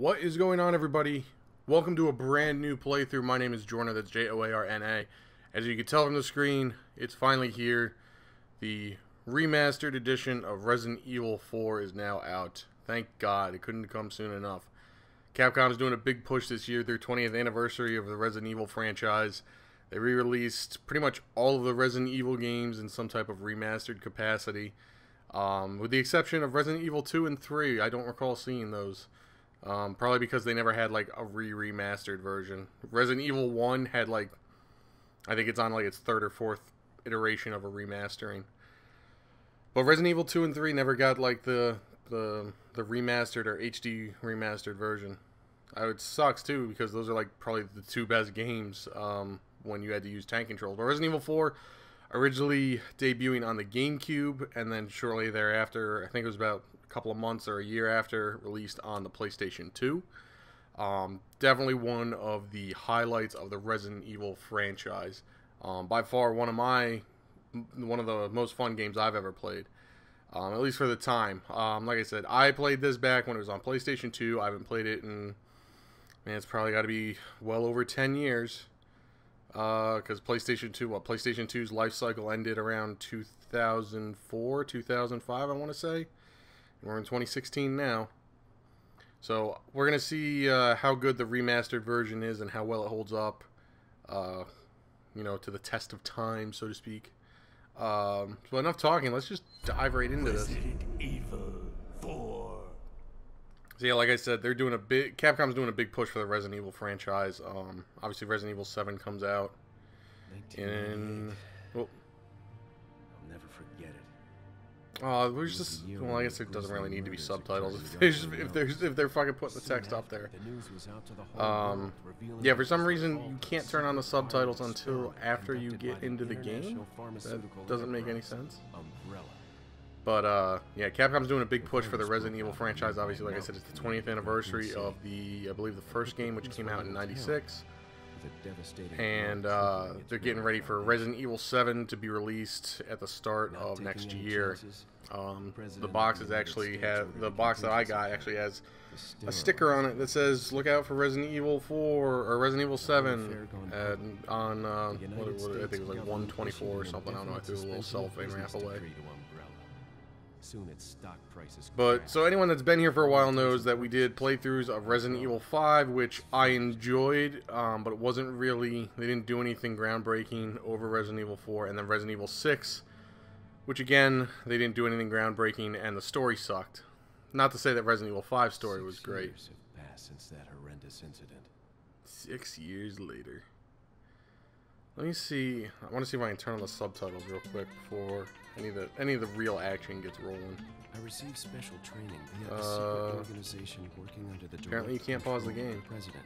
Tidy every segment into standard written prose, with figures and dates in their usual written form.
What is going on, everybody? Welcome to a brand new playthrough. My name is Jorna, that's J-O-A-R-N-A. As you can tell from the screen, it's finally here. The remastered edition of Resident Evil 4 is now out. Thank God, it couldn't come soon enough. Capcom is doing a big push this year, their 20th anniversary of the Resident Evil franchise. They re-released pretty much all of the Resident Evil games in some type of remastered capacity. With the exception of Resident Evil 2 and 3, I don't recall seeing those. Probably because they never had like a remastered version. Resident Evil 1 had like, I think it's on like its third or fourth iteration of a remastering. But Resident Evil 2 and 3 never got like the remastered or HD remastered version. It sucks too, because those are like probably the two best games when you had to use tank controls. But Resident Evil 4 originally debuting on the GameCube, and then shortly thereafter, I think it was about a couple of months or a year after, released on the PlayStation 2. Definitely one of the highlights of the Resident Evil franchise. By far one of the most fun games I've ever played, at least for the time. Like I said, I played this back when it was on PlayStation 2. I haven't played it in, man, it's probably got to be well over 10 years. Because PlayStation 2, PlayStation 2's life cycle ended around 2004, 2005, I want to say. And we're in 2016 now. So we're going to see how good the remastered version is and how well it holds up, you know, to the test of time, so to speak. So enough talking, let's just dive right into this. Resident Evil 4. So yeah, like I said, they're doing a big, Capcom's doing a big push for the Resident Evil franchise. Obviously Resident Evil 7 comes out in, well, I'll never forget it. There's just, well, I guess there doesn't really need to be subtitles if they're fucking putting the text up there. Yeah, for some reason you can't turn on the subtitles until after you get into the game. That doesn't make any sense. But, yeah, Capcom's doing a big push for the Resident Evil franchise. Obviously, like I said, it's the 20th anniversary of the, I believe, the first game, which came out in '96. And they're getting ready for Resident Evil 7 to be released at the start of next year. The boxes actually have, the box that I got actually has a sticker on it that says, "Look out for Resident Evil 4 or Resident Evil 7." And on, what, I think it was like 124 or something. I don't know. I threw a little cellophane wrap away. Soon its stock prices. But so anyone that's been here for a while knows that we did playthroughs of Resident Evil 5, which I enjoyed, but it wasn't really, they didn't do anything groundbreaking over Resident Evil 4, and then Resident Evil 6, which again, they didn't do anything groundbreaking, and the story sucked. Not to say that Resident Evil 5's story was great. 6 years have passed since that horrendous incident. 6 years later. Let me see. I want to see if I can turn on the subtitles real quick before any of the real action gets rolling. I received special training via a secret organization working under the Apparently you can't pause the game. President.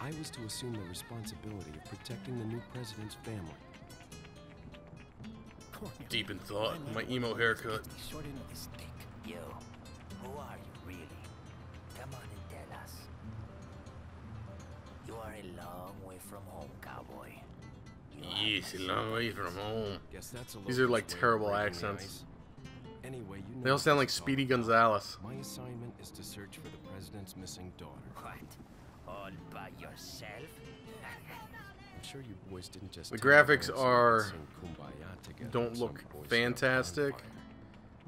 I was to assume the responsibility of protecting the new president's family. Deep in thought, my emo haircut. Yo, who are you really? Come on and tell us. You are a long way from home, cowboy. Yes, a long way from home. These are like terrible accents. They all sound like Speedy Gonzales. My assignment is to search for the president's missing daughter. What? All by yourself? I'm sure you boys didn't just. The graphics are don't look fantastic.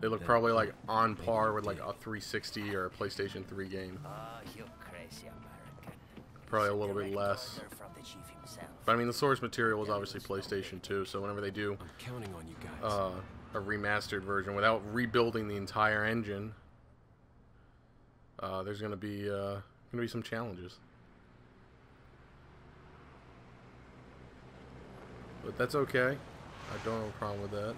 They look probably like on par with like a 360 or a PlayStation 3 game. Probably a little bit less. But I mean, the source material was obviously PlayStation 2, so whenever they do a remastered version without rebuilding the entire engine, there's gonna be some challenges. But that's okay. I don't have a problem with that.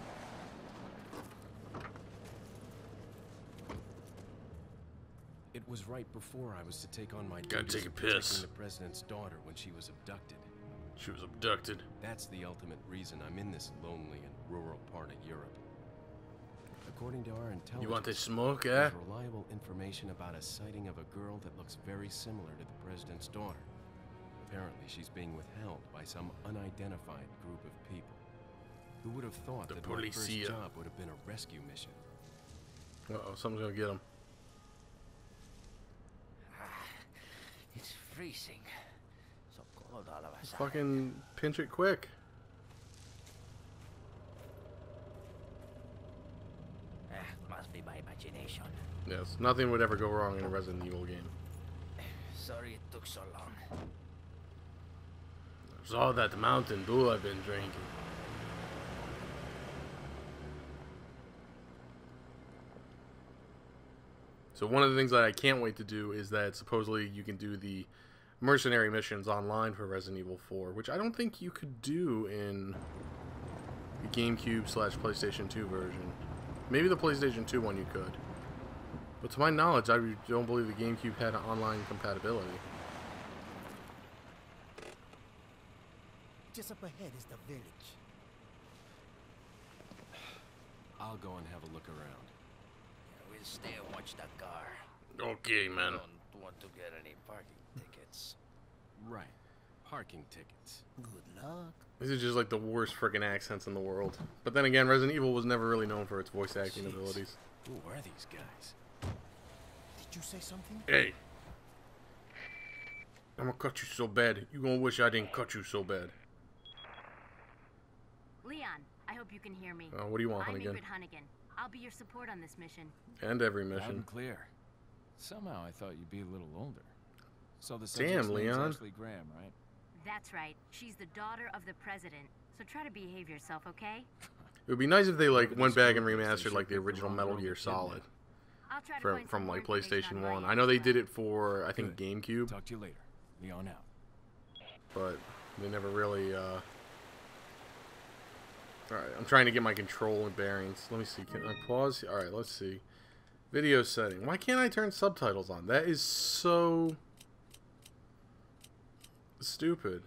It was right before I was to take on my duties of protecting the president's daughter when she was abducted. She was abducted. That's the ultimate reason I'm in this lonely and rural part of Europe. According to our intelligence, you want to smoke, eh? Reliable information about a sighting of a girl that looks very similar to the president's daughter. Apparently, she's being withheld by some unidentified group of people. Who would have thought that my first job would have been a rescue mission? Uh oh, someone's gonna get him. increasing. So cold all of a sudden. Fucking pinch it quick. Must be my imagination. Yes, nothing would ever go wrong in a Resident Evil game. Sorry it took so long. There's all that Mountain Dew I've been drinking. So one of the things that I can't wait to do is that supposedly you can do the mercenary missions online for Resident Evil 4, which I don't think you could do in the GameCube/PlayStation 2 version. Maybe the PlayStation 2 one you could. But to my knowledge, I don't believe the GameCube had online compatibility. Just up ahead is the village. I'll go and have a look around. Stay and watch that car. Okay, man. Don't want to get any parking tickets. Right. Parking tickets. Good luck. This is just like the worst freaking accents in the world. But then again, Resident Evil was never really known for its voice acting abilities. Who are these guys? Did you say something? Hey. I'm gonna cut you so bad. You gonna wish I didn't cut you so bad. Leon, I hope you can hear me. What do you want, Hunnigan? I'll be your support on this mission. And every mission. Loud and clear. Somehow I thought you'd be a little older. So the subject's name is Ashley Graham, right? That's right. She's the daughter of the president. So try to behave yourself, okay? It would be nice if they like went back and remastered like the original Metal Gear Solid from like PlayStation 1. I know they did it for I think GameCube. Talk to you later. Leon out. But they never really. Alright, I'm trying to get my control and bearings. Let me see. Can I pause? Alright, let's see. Video setting. Why can't I turn subtitles on? That is so stupid.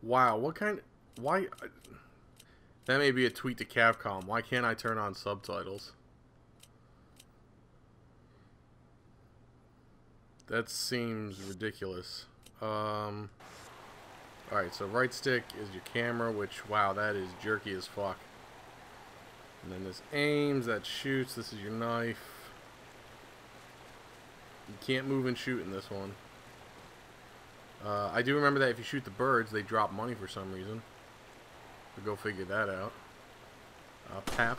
Wow, what kind of, why? That may be a tweet to Capcom. Why can't I turn on subtitles? That seems ridiculous. Alright, so right stick is your camera, which, wow, that is jerky as fuck. And then this aims, that shoots, this is your knife. You can't move and shoot in this one. I do remember that if you shoot the birds, they drop money for some reason. We'll go figure that out. Pap.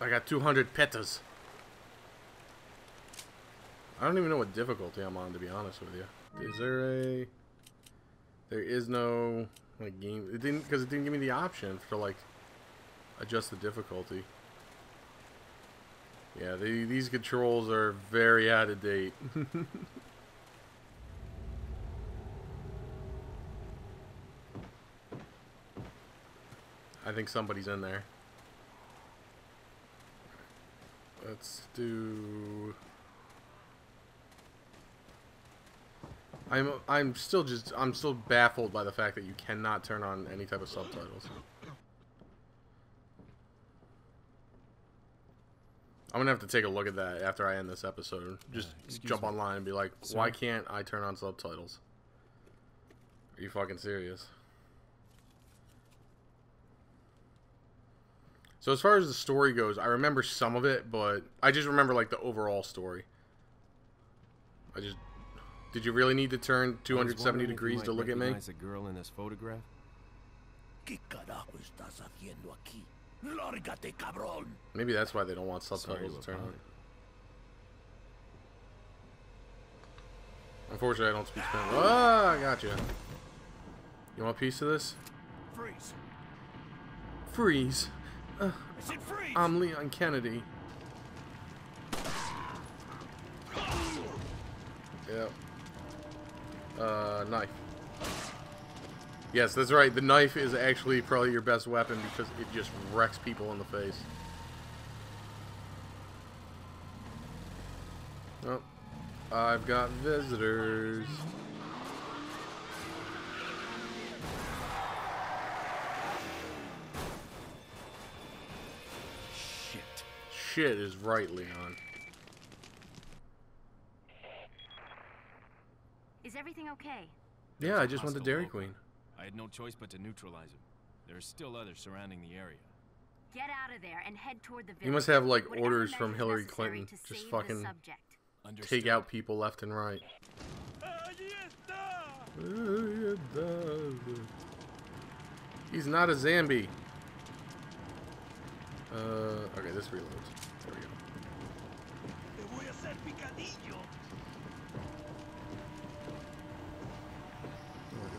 I got 200 petas. I don't even know what difficulty I'm on, to be honest with you. Is there a... There is no like game... It didn't... Because it didn't give me the option to, like, adjust the difficulty. Yeah, these controls are very out of date. I think somebody's in there. Let's do... I'm still baffled by the fact that you cannot turn on any type of subtitles. I'm gonna have to take a look at that after I end this episode. Just jump online and be like, why can't I turn on subtitles? Are you fucking serious? So as far as the story goes, I remember some of it, but I just remember like the overall story. I just... Did you really need to turn 270 degrees to look at me? A girl in this photograph? Maybe that's why they don't want subtitles to turn on. Unfortunately, I don't speak Spanish. Ah, gotcha. You want a piece of this? Freeze. Freeze. I'm Leon Kennedy. Yep. Knife. Yes, that's right. The knife is actually probably your best weapon because it just wrecks people in the face. Oh. I've got visitors. Shit is right, Leon. Is everything okay? Yeah, I just went to Dairy Queen. I had no choice but to neutralize him. There are still others surrounding the area. Get out of there and head toward the village. You must have like orders from Hillary Clinton. Just fucking take out people left and right. He's not a zombie. Okay, this reloads. There we go.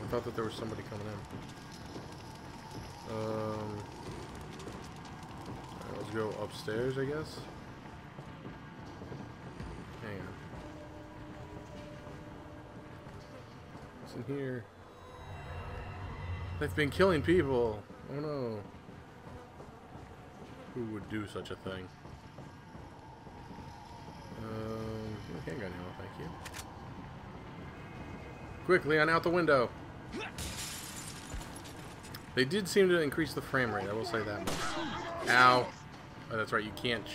I thought that there was somebody coming in. Alright, let's go upstairs, I guess. Hang on. What's in here? They've been killing people! Oh no. Who would do such a thing? Hang on now, thank you. Quick, Leon, out the window! They did seem to increase the frame rate, I will say that much. Ow! Oh, that's right, you can't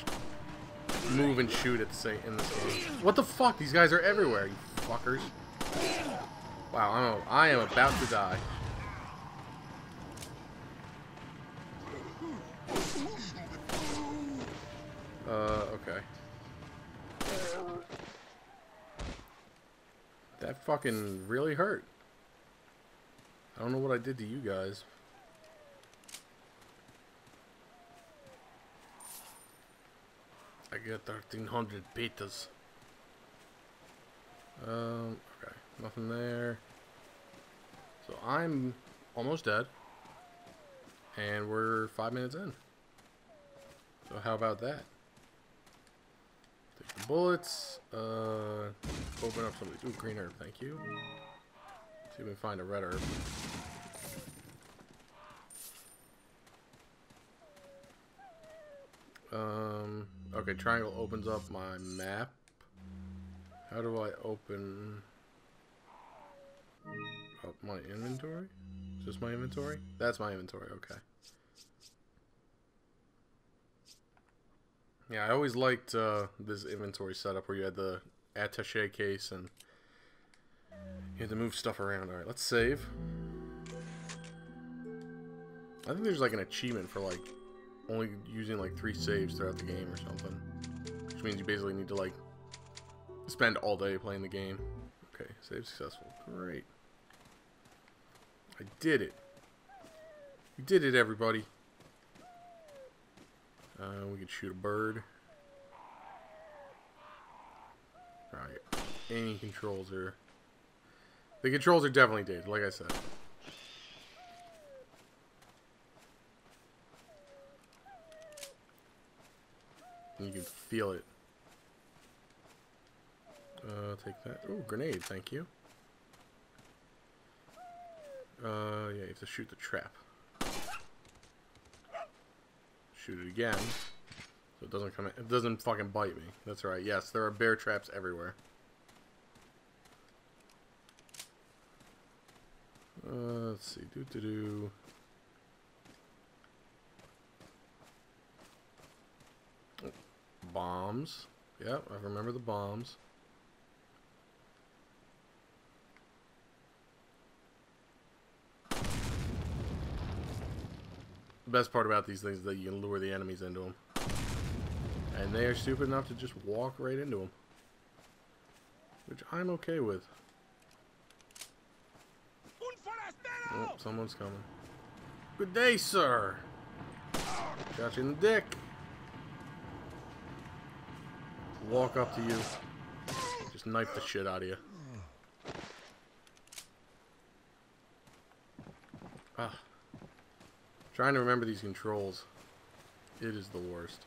move and shoot at say in this game. What the fuck? These guys are everywhere, you fuckers. Wow, I am about to die. Okay. That fucking really hurt. I don't know what I did to you guys. I got 1,300 betas. Okay. Nothing there. So I'm almost dead. And we're 5 minutes in. So how about that? Take the bullets. Open up some of these. Ooh, green herb, thank you. Let's see if we can find a red herb. Okay, triangle opens up my map. How do I open up my inventory? Is this my inventory? That's my inventory, okay. Yeah, I always liked this inventory setup where you had the attaché case and you had to move stuff around. Alright, let's save. I think there's like an achievement for like only using like 3 saves throughout the game or something. Which means you basically need to like spend all day playing the game. Okay, save successful. Great. I did it. You did it, everybody. We can shoot a bird. Alright. Any controls are... The controls are definitely dated, like I said. And you can feel it. Take that. Oh, grenade, thank you. Yeah, you have to shoot the trap. Shoot it again, so it doesn't come. It doesn't fucking bite me. That's right. Yes, there are bear traps everywhere. Let's see. Bombs. Yep, I remember the bombs. The best part about these things is that you can lure the enemies into them, and they are stupid enough to just walk right into them, which I'm okay with. Oh, someone's coming. Good day, sir. Got you in the dick. Walk up to you, just knife the shit out of you. Ah. Trying to remember these controls. It is the worst.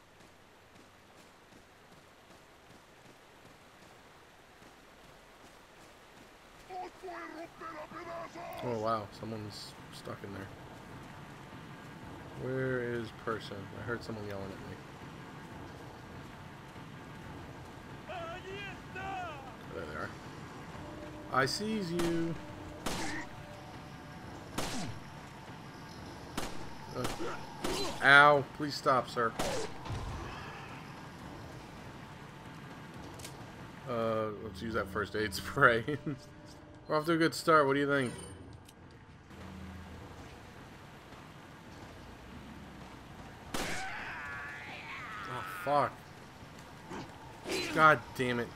Oh wow, someone's stuck in there. Where is person? I heard someone yelling at me. There they are. I sees you. Ow, please stop, sir. Let's use that first aid spray. We're off to a good start, what do you think? Fuck. God damn it.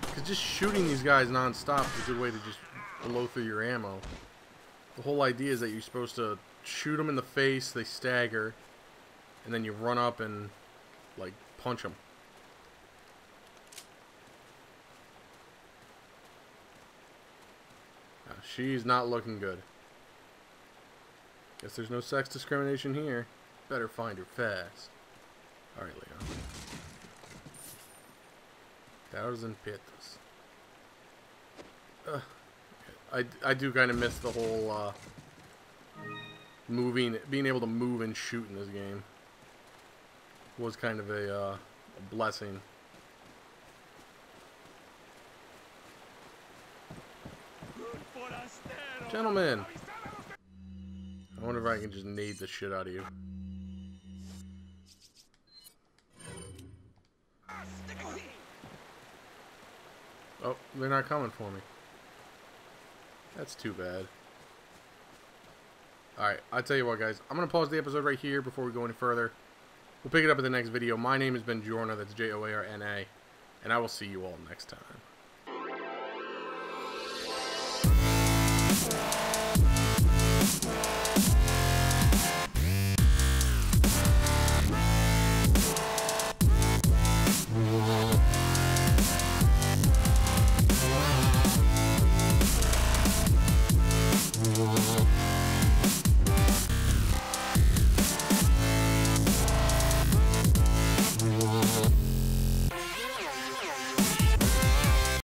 Because just shooting these guys non-stop is a good way to just blow through your ammo. The whole idea is that you're supposed to shoot them in the face, they stagger, and then you run up and, like, punch them. Now, she's not looking good. Guess there's no sex discrimination here. Better find her fast. Alright, Leon. 1,000 petas. I do kind of miss the whole being able to move and shoot in this game. It was kind of a blessing. Gentlemen, I wonder if I can just nade the shit out of you. Oh, they're not coming for me. That's too bad. Alright, I'll tell you what, guys. I'm going to pause the episode right here before we go any further. We'll pick it up in the next video. My name has been Jorna, that's J-O-A-R-N-A, and I will see you all next time.